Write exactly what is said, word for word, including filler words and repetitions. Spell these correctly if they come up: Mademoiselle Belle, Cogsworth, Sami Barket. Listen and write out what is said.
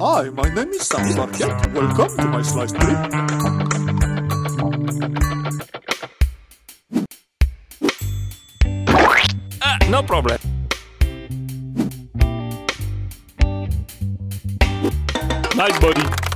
Hi, my name is Sami Barket. Welcome to my sliced bread. Ah, no problem. Nice, buddy.